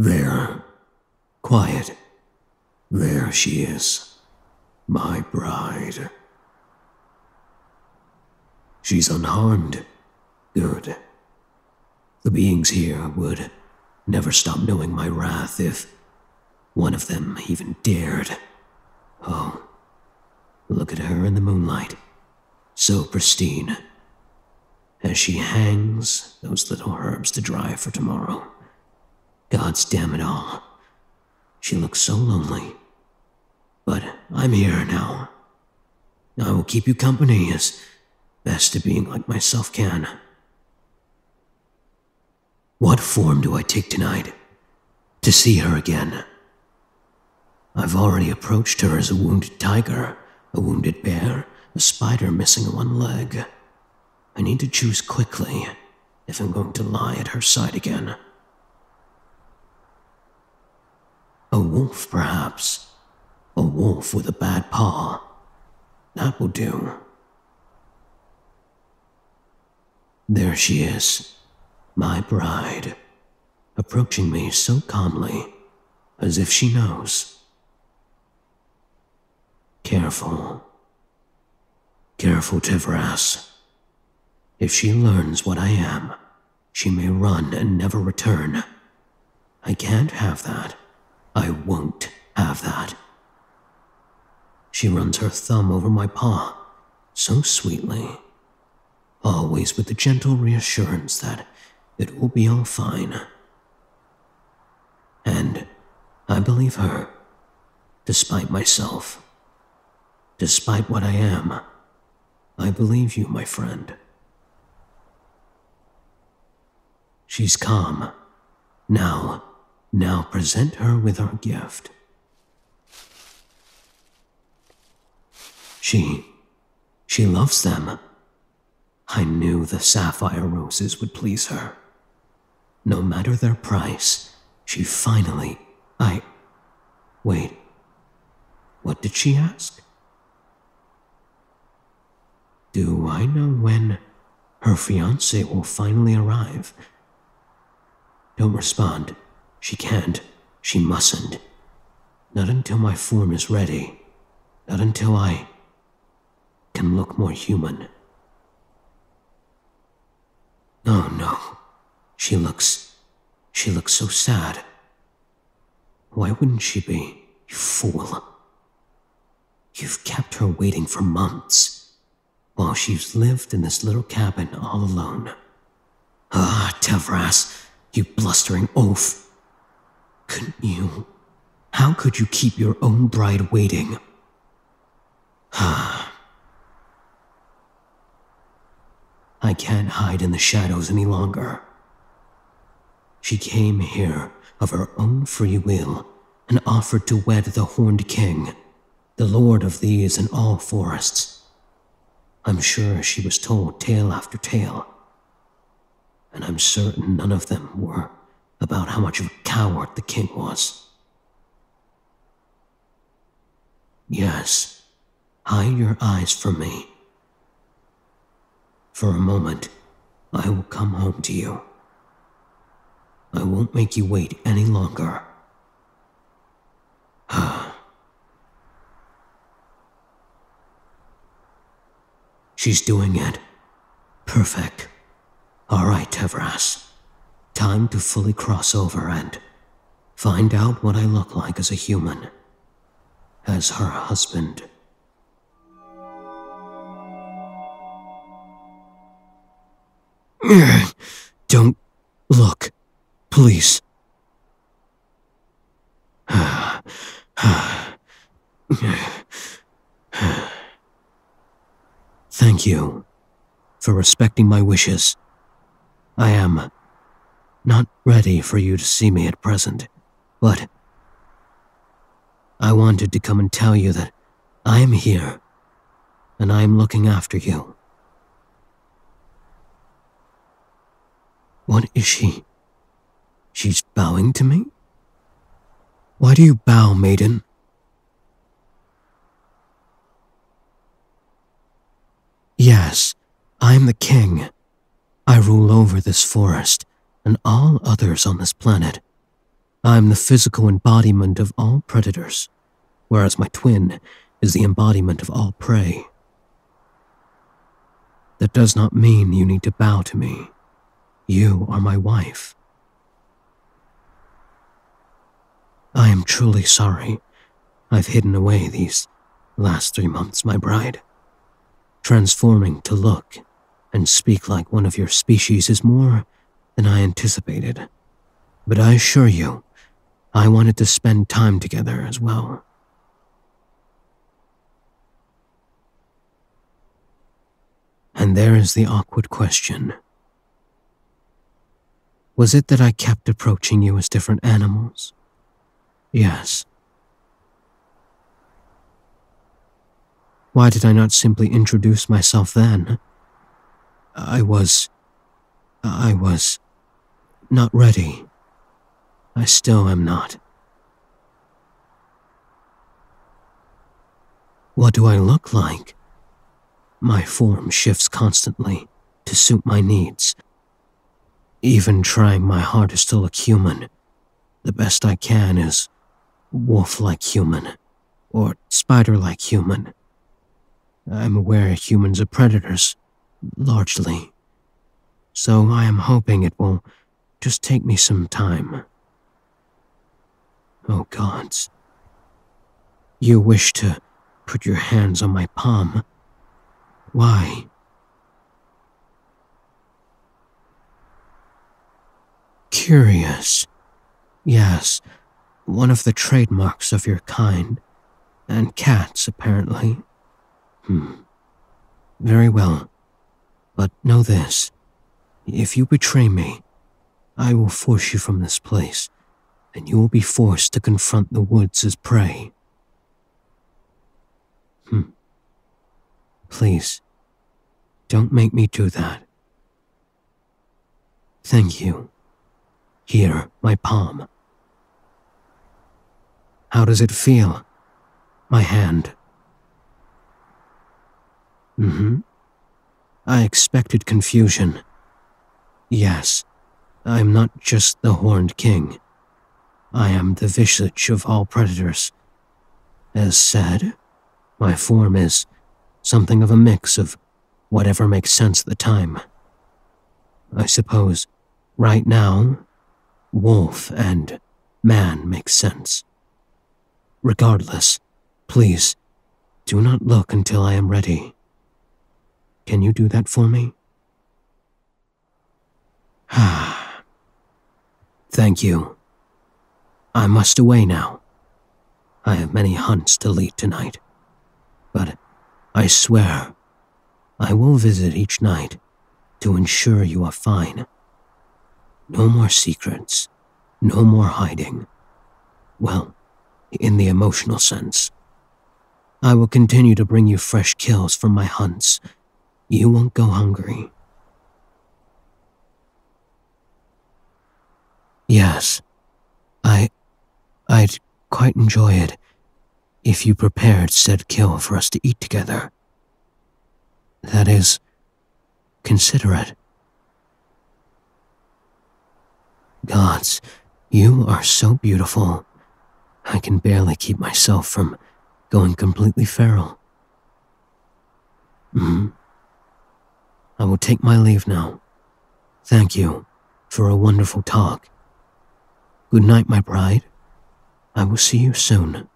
There. Quiet. There she is. My bride. She's unharmed. Good. The beings here would never stop knowing my wrath if one of them even dared. Oh, look at her in the moonlight. So pristine. As she hangs those little herbs to dry for tomorrow. God's damn it all. She looks so lonely. But I'm here now. I will keep you company as best a being like myself can. What form do I take tonight to see her again? I've already approached her as a wounded tiger, a wounded bear, a spider missing one leg. I need to choose quickly if I'm going to lie at her side again. A wolf, perhaps. A wolf with a bad paw. That will do. There she is. My bride. Approaching me so calmly, as if she knows. Careful. Careful, Tevras. If she learns what I am, she may run and never return. I can't have that. I won't have that. She runs her thumb over my paw, so sweetly. Always with the gentle reassurance that it will be all fine. And I believe her, despite myself. Despite what I am, I believe you, my friend. She's calm. Now present her with our gift. She loves them. I knew the sapphire roses would please her. No matter their price, she finally... Wait. What did she ask? Do I know when her fiancé will finally arrive? Don't respond. She can't. She mustn't. Not until my form is ready. Not until I can look more human. Oh no. She looks so sad. Why wouldn't she be? You fool. You've kept her waiting for months, while she's lived in this little cabin all alone. Ah, Tevras, you blustering oaf. Couldn't you? How could you keep your own bride waiting? I can't hide in the shadows any longer. She came here of her own free will and offered to wed the Horned King, the lord of these and all forests. I'm sure she was told tale after tale, and I'm certain none of them were about how much of a coward the king was. Yes, hide your eyes from me. For a moment, I will come home to you. I won't make you wait any longer. She's doing it. Perfect. All right, Tevras. Time to fully cross over and find out what I look like as a human, as her husband. Don't look, please. Thank you for respecting my wishes. I am not ready for you to see me at present, but I wanted to come and tell you that I am here, and I am looking after you. What is she? She's bowing to me? Why do you bow, maiden? Yes, I am the king. I rule over this forest and all others on this planet. I am the physical embodiment of all predators, whereas my twin is the embodiment of all prey. That does not mean you need to bow to me. You are my wife. I am truly sorry. I've hidden away these last 3 months, my bride. Transforming to look and speak like one of your species is more than I anticipated. But I assure you, I wanted to spend time together as well. And there is the awkward question. Was it that I kept approaching you as different animals? Yes. Why did I not simply introduce myself then? I was not ready. I still am not. What do I look like? My form shifts constantly to suit my needs. Even trying my hardest to look human, the best I can is wolf-like human, or spider-like human. I'm aware humans are predators, largely. So I am hoping it will just take me some time. Oh gods. You wish to put your hands on my palm. Why? Curious. Yes, one of the trademarks of your kind. And cats, apparently. Very well. But know this. If you betray me, I will force you from this place, and you will be forced to confront the woods as prey. Please, don't make me do that. Thank you. Here, my palm. How does it feel? My hand. I expected confusion. Yes, I'm not just the Horned King. I am the visage of all predators. As said, my form is something of a mix of whatever makes sense at the time. I suppose, right now, wolf and man make sense. Regardless, please, do not look until I am ready. Can you do that for me? Thank you. I must away now. I have many hunts to lead tonight, but I swear I will visit each night to ensure you are fine. No more secrets, no more hiding. Well, in the emotional sense. I will continue to bring you fresh kills from my hunts. You won't go hungry. Yes. I'd quite enjoy it if you prepared said kill for us to eat together. That is, considerate. Gods, you are so beautiful. I can barely keep myself from going completely feral. I will take my leave now. Thank you for a wonderful talk. Good night, my bride. I will see you soon.